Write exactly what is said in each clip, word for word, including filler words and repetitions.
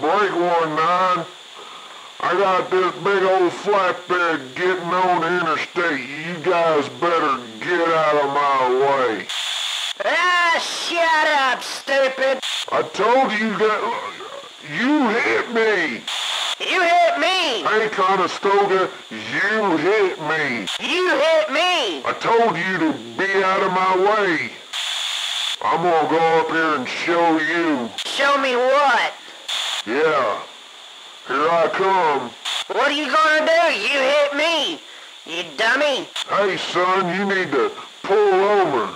Break one nine. I got this big old flatbed getting on the interstate. You guys better get out of my way. Ah, shut up, stupid. I told you that. You hit me. You hit me. Hey, Conestoga, you hit me. You hit me. I told you to be out of my way. I'm gonna go up here and show you. Show me what? Yeah. Here I come. What are you gonna do? You hit me, you dummy. Hey, son, you need to pull over.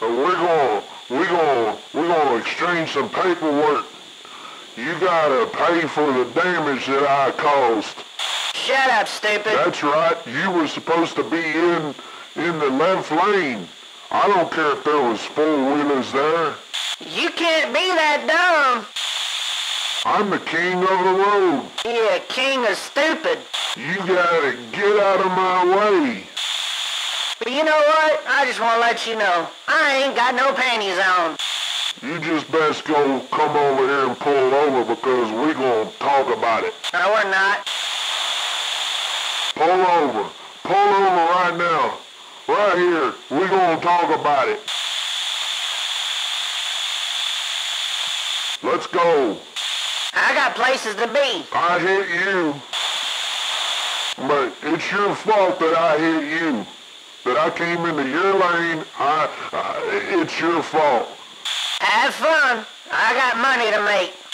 We're gonna, we're gonna, we're gonna exchange some paperwork. You gotta pay for the damage that I caused. Shut up, stupid. That's right. You were supposed to be in in the left lane. I don't care if there was four-wheelers there. You can't be that dumb. I'm the king of the road. Yeah, king of stupid. You gotta get out of my way. But you know what? I just wanna let you know, I ain't got no panties on. You just best go come over here and pull over because we're gonna talk about it. No, we're not. Pull over. Pull over right now. Right here. We're gonna talk about it. Let's go. I got places to be. I hit you. But it's your fault that I hit you. That I came into your lane. I, I, it's your fault. Have fun. I got money to make.